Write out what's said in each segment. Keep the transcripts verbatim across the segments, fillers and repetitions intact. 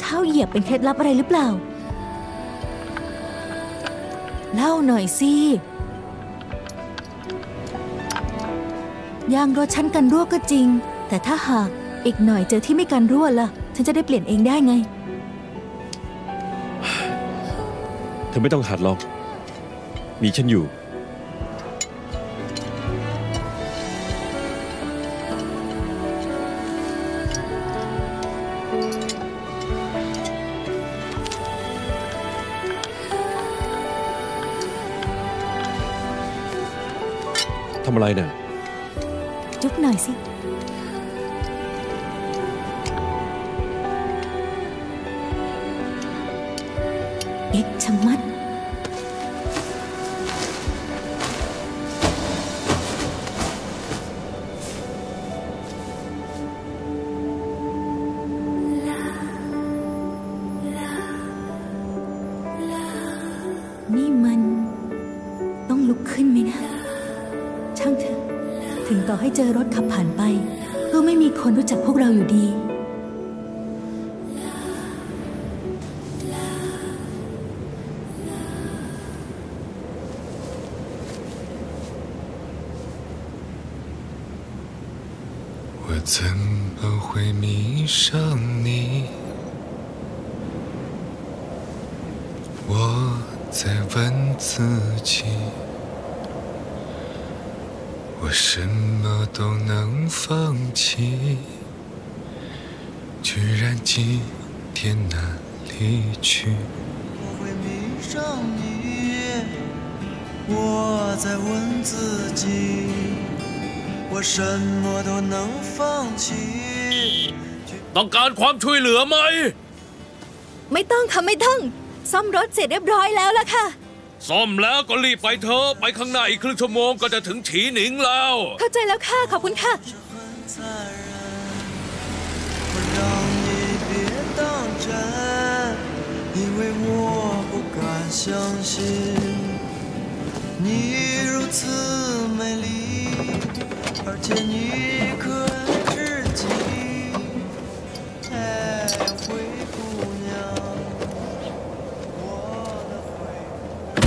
เท้าเหยียบเป็นเคล็ดลับอะไรหรือเปล่าเล่าหน่อยสิยางรถชั้นกันรั่วก็จริงแต่ถ้าหากอีกหน่อยเจอที่ไม่กันรั่วล่ะฉันจะได้เปลี่ยนเองได้ไงเธอไม่ต้องหัดหรอกมีฉันอยู่ทำอะไรเนี่ยจุ๊บหน่อยสิเอ็กชะมัดนี่มันต้องลุกขึ้นไหมนะช่างเถอะถึงต่อให้เจอรถขับผ่านไปก็ไม่มีคนรู้จักพวกเราอยู่ดี我怎么会迷上你？我在问自己，我什么都能放弃，居然今天难离去。我会迷上你，我在问自己。我什么都能放弃ต้องการความช่วยเหลือไหมไม่ต้องค่ะไม่ต้องซ่อมรถเสร็จเรียบร้อยแล้วล่ะค่ะซ่อมแล้วก็รีบไปเถอะไปข้างหน้าอีกครึ่งชั่วโมงก็จะถึงฉีหนิงแล้วเข้าใจแล้วค่ะขอบคุณค่ะ而且你可爱至极，哎，灰姑娘，我的灰姑娘。ค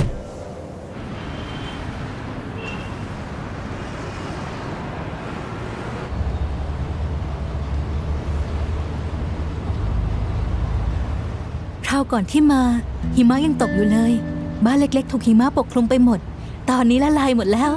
ราวก่อนที่มาหิมะยังตกอยู่เลยบ้านเล็กๆถูกหิมะปกคลุมไปหมดตอนนี้ละลายหมดแล้ว